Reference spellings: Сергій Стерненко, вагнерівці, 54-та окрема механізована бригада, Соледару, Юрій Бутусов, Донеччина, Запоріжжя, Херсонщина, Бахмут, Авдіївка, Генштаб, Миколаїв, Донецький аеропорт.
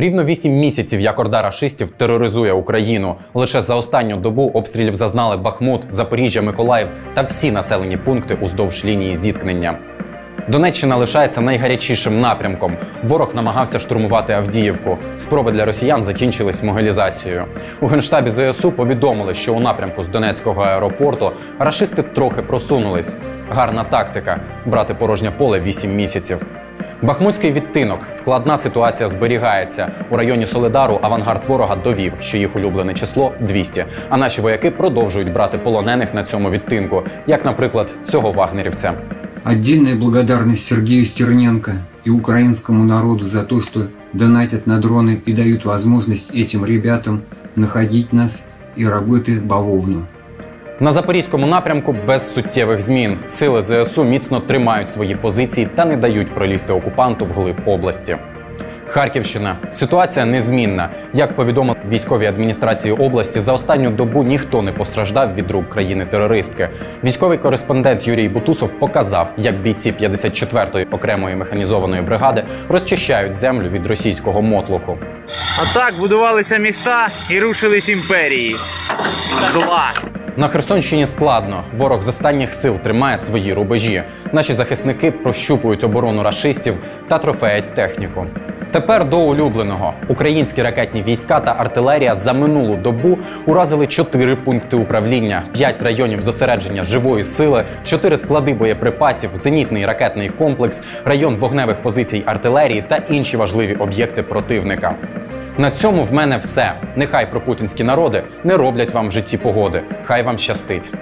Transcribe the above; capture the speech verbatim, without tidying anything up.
Рівно вісім місяців, як орда рашистів тероризує Україну. Лише за останню добу обстрілів зазнали Бахмут, Запоріжжя, Миколаїв та всі населені пункти уздовж лінії зіткнення. Донеччина лишається найгарячішим напрямком. Ворог намагався штурмувати Авдіївку. Спроби для росіян закінчились мобілізацією. У Генштабі зе ес у повідомили, що у напрямку з Донецького аеропорту рашисти трохи просунулись. Гарна тактика – брати порожнє поле вісім місяців. Бахмутський відтинок. Складна ситуація зберігається. У районі Соледару авангард ворога довів, що їх улюблене число – двісті. А наші вояки продовжують брати полонених на цьому відтинку, як, наприклад, цього вагнерівця. Отдельная благодарность Сергею Стерненко и украинскому народу за то, что донатят на дроны и дают возможность этим ребятам находить нас и работать бавовно. На Запорізькому напрямку без суттєвих змін. Сили зе ес у міцно тримають свої позиції та не дають пролізти окупанту вглиб області. Харківщина. Ситуація незмінна. Як повідомили військовій адміністрації області, за останню добу ніхто не постраждав від рук країни-терористки. Військовий кореспондент Юрій Бутусов показав, як бійці п'ятдесят четвертої окремої механізованої бригади розчищають землю від російського мотлуху. А так будувалися міста і рушились імперії. Зла. На Херсонщині складно. Ворог з останніх сил тримає свої рубежі. Наші захисники прощупують оборону рашистів та трофеять техніку. Тепер до улюбленого. Українські ракетні війська та артилерія за минулу добу уразили чотири пункти управління, п'ять районів зосередження живої сили, чотири склади боєприпасів, зенітний ракетний комплекс, район вогневих позицій артилерії та інші важливі об'єкти противника. На цьому в мене все. Нехай пропутінські народи не роблять вам в житті погоди. Хай вам щастить.